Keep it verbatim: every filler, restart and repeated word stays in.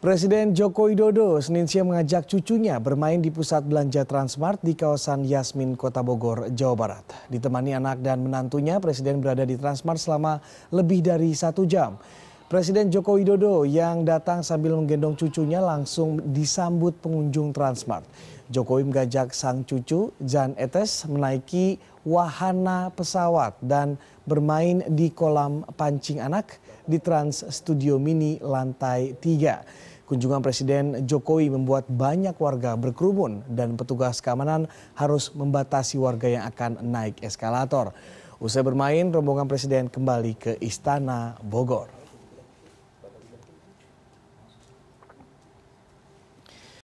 Presiden Joko Widodo Senin siang mengajak cucunya bermain di pusat belanja Transmart di kawasan Yasmin, Kota Bogor, Jawa Barat. Ditemani anak dan menantunya, Presiden berada di Transmart selama lebih dari satu jam. Presiden Joko Widodo yang datang sambil menggendong cucunya langsung disambut pengunjung Transmart. Jokowi mengajak sang cucu, Jan Etes, menaiki wahana pesawat dan bermain di kolam pancing anak di Trans Studio Mini lantai tiga. Kunjungan Presiden Jokowi membuat banyak warga berkerumun dan petugas keamanan harus membatasi warga yang akan naik eskalator. Usai bermain, rombongan Presiden kembali ke Istana Bogor.